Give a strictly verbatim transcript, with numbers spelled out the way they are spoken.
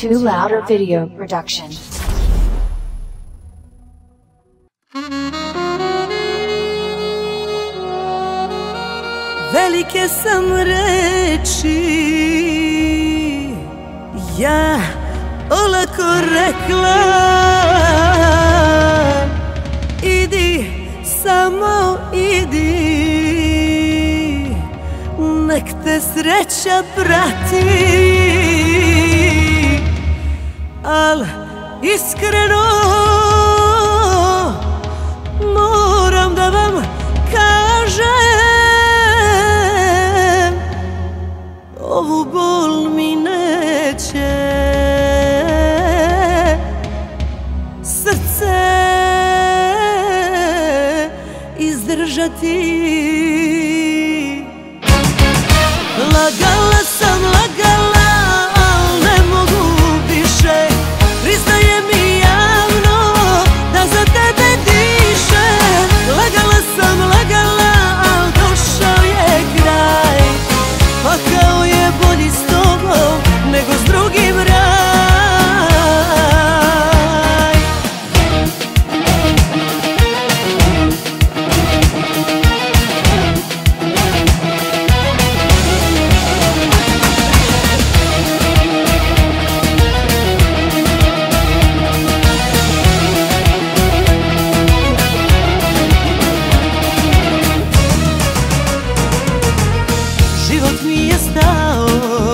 Two Louder Video Production. Velike sam reči ja olako rekla, idi, samo idi, nek te sreća prati. Al iskreno moram da vam kažem, ovu bol mi neće srce izdržati. Lagala sam, lagala, al ne mogu više, priznaje mi javno da za tebe diše. Lagala sam, lagala, al došao je kraj, pa kao je bolji s tobom nego s drugim raj. Život mi je stao